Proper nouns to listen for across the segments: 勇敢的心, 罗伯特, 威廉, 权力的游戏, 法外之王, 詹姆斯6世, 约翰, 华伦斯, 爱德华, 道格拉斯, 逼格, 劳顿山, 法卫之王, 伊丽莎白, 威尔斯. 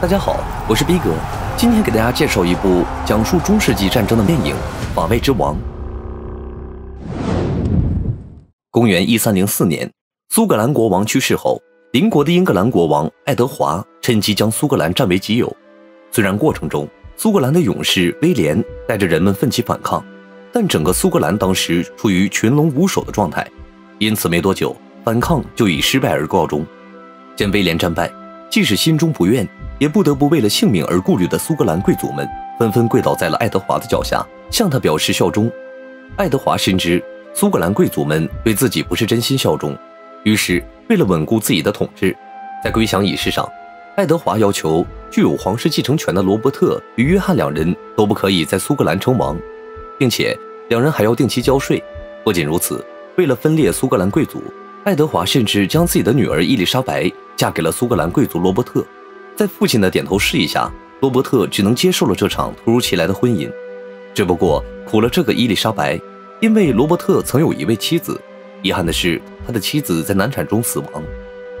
大家好，我是逼格，今天给大家介绍一部讲述中世纪战争的电影《法卫之王》。公元1304年，苏格兰国王去世后，邻国的英格兰国王爱德华趁机将苏格兰占为己有。虽然过程中苏格兰的勇士威廉带着人们奋起反抗，但整个苏格兰当时处于群龙无首的状态，因此没多久反抗就以失败而告终。见威廉战败，即使心中不愿，也不得不为了性命而顾虑的苏格兰贵族们纷纷跪倒在了爱德华的脚下，向他表示效忠。爱德华深知苏格兰贵族们对自己不是真心效忠，于是为了稳固自己的统治，在归降仪式上，爱德华要求具有皇室继承权的罗伯特与约翰两人都不可以在苏格兰称王，并且两人还要定期交税。不仅如此，为了分裂苏格兰贵族，爱德华甚至将自己的女儿伊丽莎白嫁给了苏格兰贵族罗伯特。在父亲的点头示意下，罗伯特只能接受了这场突如其来的婚姻。只不过苦了这个伊丽莎白，因为罗伯特曾有一位妻子，遗憾的是他的妻子在难产中死亡。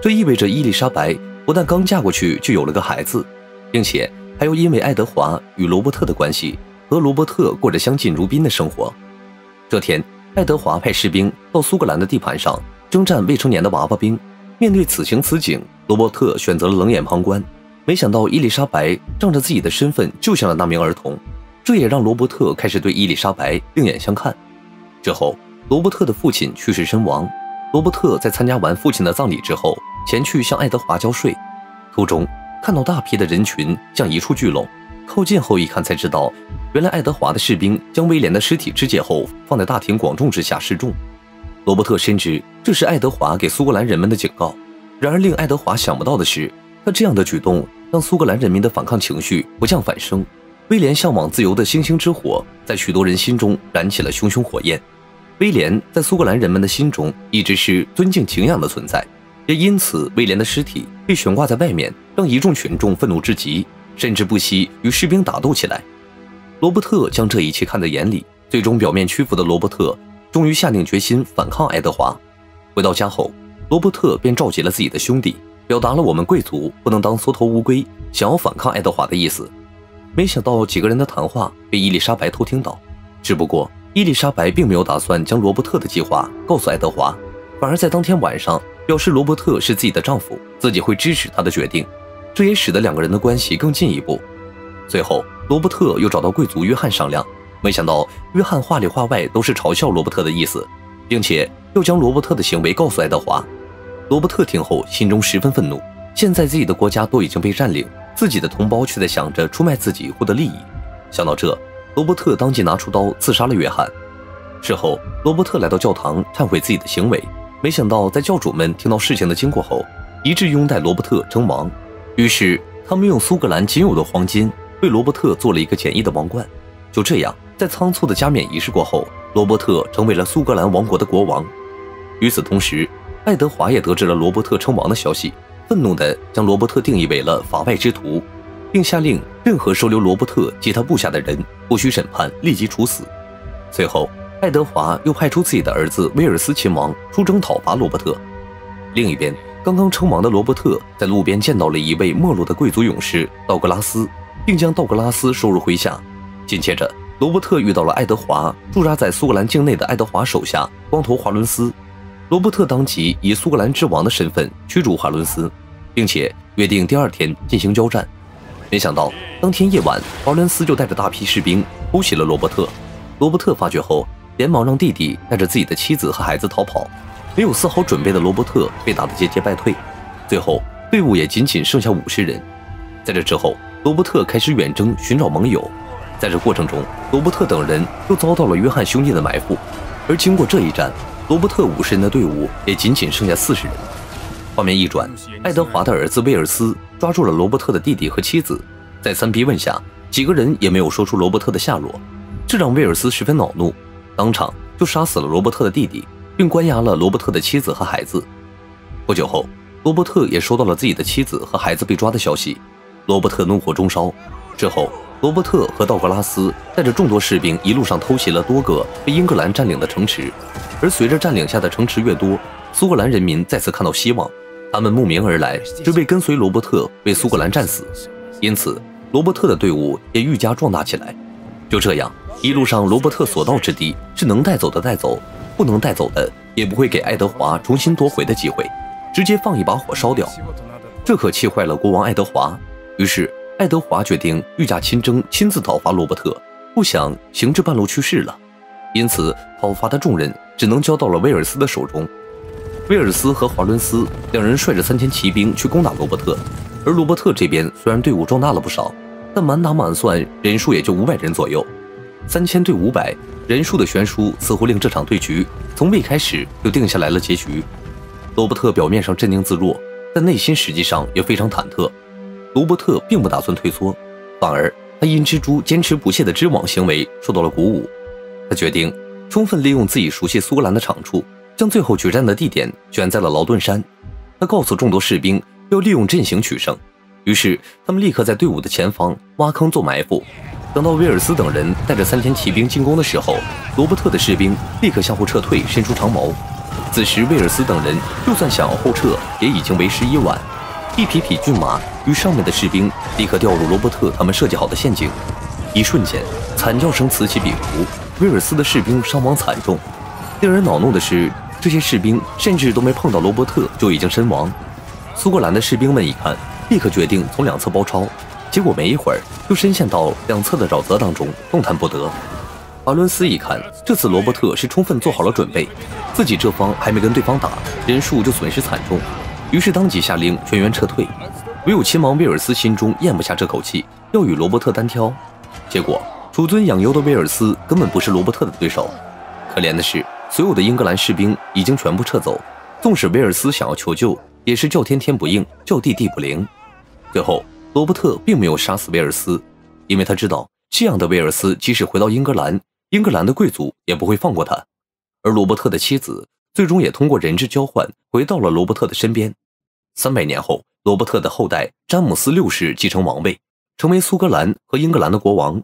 这意味着伊丽莎白不但刚嫁过去就有了个孩子，并且还要因为爱德华与罗伯特的关系和罗伯特过着相敬如宾的生活。这天，爱德华派士兵到苏格兰的地盘上征战未成年的娃娃兵。面对此情此景，罗伯特选择了冷眼旁观。没想到伊丽莎白仗着自己的身份救下了那名儿童，这也让罗伯特开始对伊丽莎白另眼相看。之后，罗伯特的父亲去世身亡，罗伯特在参加完父亲的葬礼之后，前去向爱德华交税。途中看到大批的人群向一处聚拢，靠近后一看才知道，原来爱德华的士兵将威廉的尸体肢解后放在大庭广众之下示众。罗伯特深知这是爱德华给苏格兰人们的警告，然而令爱德华想不到的是，他这样的举动让苏格兰人民的反抗情绪不降反升。威廉向往自由的星星之火在许多人心中燃起了熊熊火焰。威廉在苏格兰人们的心中一直是尊敬敬仰的存在，也因此威廉的尸体被悬挂在外面，让一众群众愤怒至极，甚至不惜与士兵打斗起来。罗伯特将这一切看在眼里，最终表面屈服的罗伯特终于下定决心反抗爱德华。回到家后，罗伯特便召集了自己的兄弟，表达了我们贵族不能当缩头乌龟，想要反抗爱德华的意思。没想到几个人的谈话被伊丽莎白偷听到，只不过伊丽莎白并没有打算将罗伯特的计划告诉爱德华，反而在当天晚上表示罗伯特是自己的丈夫，自己会支持他的决定，这也使得两个人的关系更进一步。最后罗伯特又找到贵族约翰商量，没想到约翰话里话外都是嘲笑罗伯特的意思，并且又将罗伯特的行为告诉爱德华。罗伯特听后心中十分愤怒，现在自己的国家都已经被占领，自己的同胞却在想着出卖自己获得利益。想到这，罗伯特当即拿出刀刺杀了约翰。事后罗伯特来到教堂忏悔自己的行为，没想到在教主们听到事情的经过后，一致拥戴罗伯特称王。于是他们用苏格兰仅有的黄金为罗伯特做了一个简易的王冠。就这样，在仓促的加冕仪式过后，罗伯特成为了苏格兰王国的国王。与此同时，爱德华也得知了罗伯特称王的消息，愤怒地将罗伯特定义为了法外之徒，并下令任何收留罗伯特及他部下的人不许审判，立即处死。随后爱德华又派出自己的儿子威尔斯亲王出征讨伐罗伯特。另一边，刚刚称王的罗伯特在路边见到了一位没落的贵族勇士道格拉斯，并将道格拉斯收入麾下。紧接着罗伯特遇到了爱德华驻扎在苏格兰境内的爱德华手下光头华伦斯。罗伯特当即以苏格兰之王的身份驱逐华伦斯，并且约定第二天进行交战。没想到当天夜晚，华伦斯就带着大批士兵突袭了罗伯特。罗伯特发觉后，连忙让弟弟带着自己的妻子和孩子逃跑，没有丝毫准备的罗伯特被打得节节败退，最后队伍也仅仅剩下50人。在这之后，罗伯特开始远征寻找盟友，在这过程中罗伯特等人又遭到了约翰兄弟的埋伏，而经过这一战，罗伯特50人的队伍也仅仅剩下40人。画面一转，爱德华的儿子威尔斯抓住了罗伯特的弟弟和妻子，在三逼问下，几个人也没有说出罗伯特的下落，这让威尔斯十分恼怒，当场就杀死了罗伯特的弟弟，并关押了罗伯特的妻子和孩子。不久后，罗伯特也收到了自己的妻子和孩子被抓的消息，罗伯特怒火中烧。之后罗伯特和道格拉斯带着众多士兵一路上偷袭了多个被英格兰占领的城池，而随着占领下的城池越多，苏格兰人民再次看到希望，他们慕名而来，只为跟随罗伯特为苏格兰战死。因此罗伯特的队伍也愈加壮大起来。就这样，一路上罗伯特所到之地是能带走的带走，不能带走的也不会给爱德华重新夺回的机会，直接放一把火烧掉。这可气坏了国王爱德华，于是爱德华决定御驾亲征，亲自讨伐罗伯特，不想行至半路去世了。因此，讨伐的重任只能交到了威尔斯的手中。威尔斯和华伦斯两人率着3000骑兵去攻打罗伯特，而罗伯特这边虽然队伍壮大了不少，但满打满算人数也就500人左右。3000对500人数的悬殊，似乎令这场对局从未开始就定下来了结局。罗伯特表面上镇定自若，但内心实际上也非常忐忑。罗伯特并不打算退缩，反而他因蜘蛛坚持不懈的织网行为受到了鼓舞。他决定充分利用自己熟悉苏格兰的长处，将最后决战的地点选在了劳顿山。他告诉众多士兵要利用阵型取胜，于是他们立刻在队伍的前方挖坑做埋伏。等到威尔斯等人带着3000骑兵进攻的时候，罗伯特的士兵立刻向后撤退，伸出长矛。此时威尔斯等人就算想要后撤，也已经为时已晚。一匹匹骏马与上面的士兵立刻掉入罗伯特他们设计好的陷阱，一瞬间惨叫声此起彼伏，威尔斯的士兵伤亡惨重。令人恼怒的是，这些士兵甚至都没碰到罗伯特就已经身亡。苏格兰的士兵们一看，立刻决定从两侧包抄，结果没一会儿就深陷到两侧的沼泽当中，动弹不得。华伦斯一看，这次罗伯特是充分做好了准备，自己这方还没跟对方打，人数就损失惨重，于是当即下令全员撤退。唯有亲王威尔斯心中咽不下这口气，要与罗伯特单挑。结果处尊养优的威尔斯根本不是罗伯特的对手。可怜的是，所有的英格兰士兵已经全部撤走，纵使威尔斯想要求救，也是叫天天不应，叫地地不灵。最后罗伯特并没有杀死威尔斯，因为他知道这样的威尔斯即使回到英格兰，英格兰的贵族也不会放过他。而罗伯特的妻子最终也通过人质交换回到了罗伯特的身边。300年后，罗伯特的后代詹姆斯6世继承王位，成为苏格兰和英格兰的国王。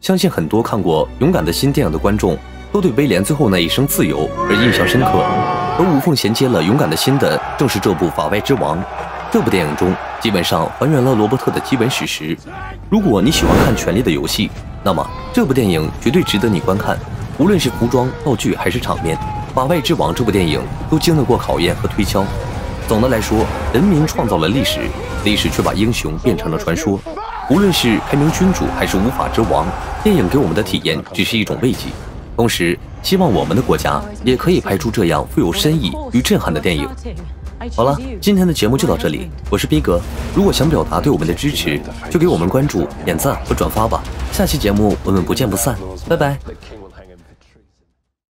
相信很多看过《勇敢的心》电影的观众都对威廉最后那一声自由而印象深刻，而无缝衔接了《勇敢的心》的正是这部《法外之王》。这部电影中基本上还原了罗伯特的基本史实。如果你喜欢看《权力的游戏》，那么这部电影绝对值得你观看。无论是服装、道具还是场面，《法外之王》这部电影都经得过考验和推敲。总的来说，人民创造了历史，历史却把英雄变成了传说。无论是开明君主还是无法之王，电影给我们的体验只是一种慰藉。同时，希望我们的国家也可以拍出这样富有深意与震撼的电影。好了，今天的节目就到这里，我是逼格。如果想表达对我们的支持，就给我们关注、点赞和转发吧。下期节目我们不见不散，拜拜。